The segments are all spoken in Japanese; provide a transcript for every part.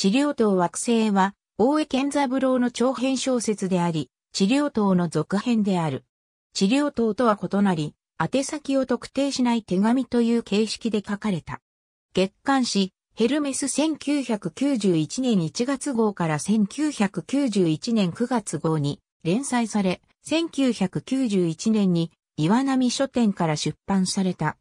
知良島惑星は、大江健三郎の長編小説であり、知良島の続編である。知良島とは異なり、宛先を特定しない手紙という形式で書かれた。月刊誌、ヘルメス1991年1月号から1991年9月号に連載され、1991年に岩波書店から出版された。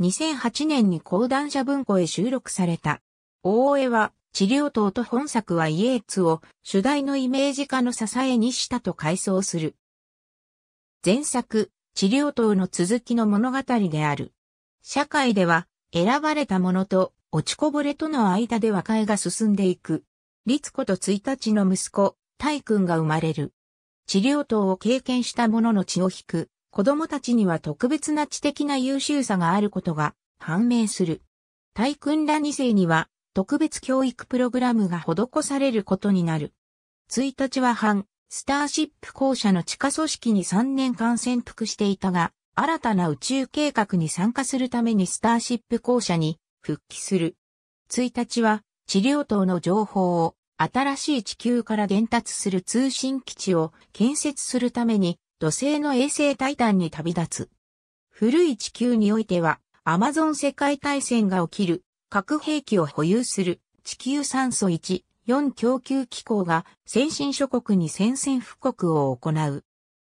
2008年に講談社文庫へ収録された。大江は、知良島と本作はイエーツを主題のイメージ化の支えにしたと回想する。前作、知良島の続きの物語である。社会では、選ばれた者と落ちこぼれとの間で和解が進んでいく。律子と1日の息子、泰君が生まれる。知良島を経験した者の血を引く、子供たちには特別な知的な優秀さがあることが判明する。泰君ら2世には、特別教育プログラムが施されることになる。1日は反、スターシップ公社の地下組織に3年間潜伏していたが、新たな宇宙計画に参加するためにスターシップ公社に復帰する。1日は、知良島の情報を新しい地球から伝達する通信基地を建設するために土星の衛星タイタンに旅立つ。古い地球においては、アマゾン世界大戦が起きる核兵器を保有する地球酸素1.4供給機構が先進諸国に宣戦布告を行う。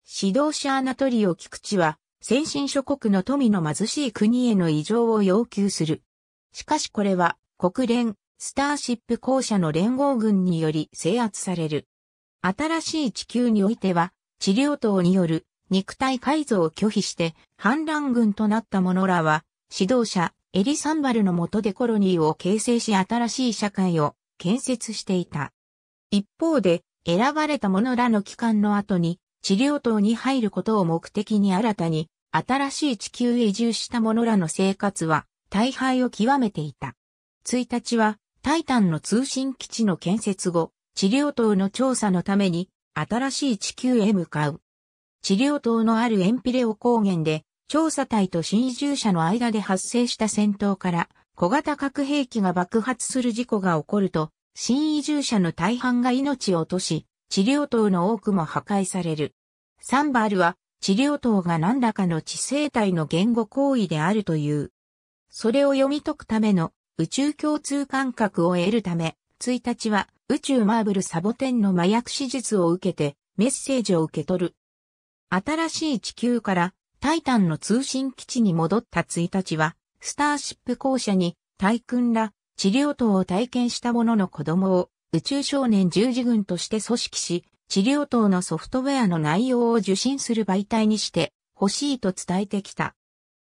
指導者アナトリオ・キクチは先進諸国の富の貧しい国への移譲を要求する。しかしこれは国連、スターシップ公社の連合軍により制圧される。新しい地球においては、知良島による肉体改造を拒否して反乱軍となった者らは指導者エリサンバルの下でコロニーを形成し新しい社会を建設していた。一方で、選ばれた者らの帰還の後に、知良島に入ることを目的に新たに、新しい地球へ移住した者らの生活は、大敗を極めていた。1日は、タイタンの通信基地の建設後、知良島の調査のために、新しい地球へ向かう。知良島のあるエンピレオ高原で、調査隊と新移住者の間で発生した戦闘から、小型核兵器が爆発する事故が起こると、新移住者の大半が命を落とし、知良島の多くも破壊される。サンバルは、知良島が何らかの知性体の言語行為であるという。それを読み解くための宇宙共通感覚を得るため、1日は宇宙マーブルサボテンの麻薬手術を受けてメッセージを受け取る。新しい地球からタイタンの通信基地に戻った1日は、スターシップ公社に、泰君ら、知良島を体験した者の子供を、宇宙少年十字軍として組織し、知良島のソフトウェアの内容を受信する媒体にして、欲しいと伝えてきた。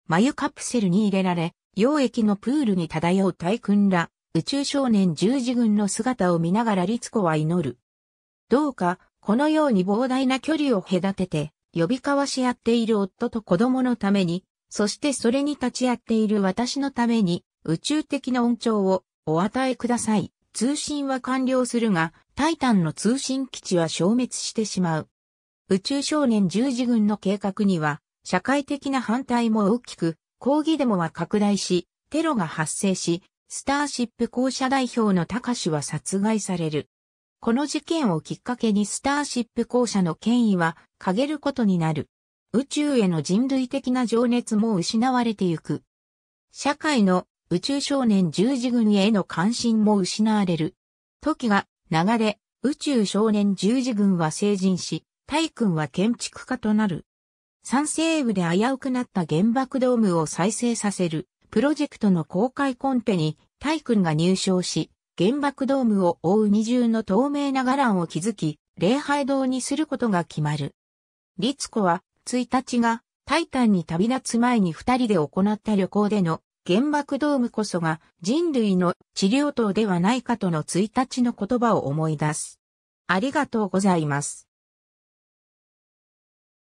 繭カプセルに入れられ、溶液のプールに漂う泰君ら、宇宙少年十字軍の姿を見ながら律子は祈る。どうか、このように膨大な距離を隔てて、呼び交わし合っている夫と子供のために、そしてそれに立ち会っている私のために宇宙的な恩寵をお与えください。通信は完了するが、タイタンの通信基地は消滅してしまう。宇宙少年十字軍の計画には社会的な反対も大きく、抗議デモは拡大し、テロが発生し、スターシップ公社代表の高志は殺害される。この事件をきっかけにスターシップ公社の権威は欠げることになる。宇宙への人類的な情熱も失われてゆく。社会の宇宙少年十字軍への関心も失われる。時が流れ、宇宙少年十字軍は成人し、泰君は建築家となる。3西部で危うくなった原爆ドームを再生させるプロジェクトの公開コンペに泰君が入賞し、原爆ドームを覆う二重の透明な伽藍を築き、礼拝堂にすることが決まる。律子は、1日がタイタンに旅立つ前に2人で行った旅行での原爆ドームこそが人類の知良島ではないかとの1日の言葉を思い出す。ありがとうございます。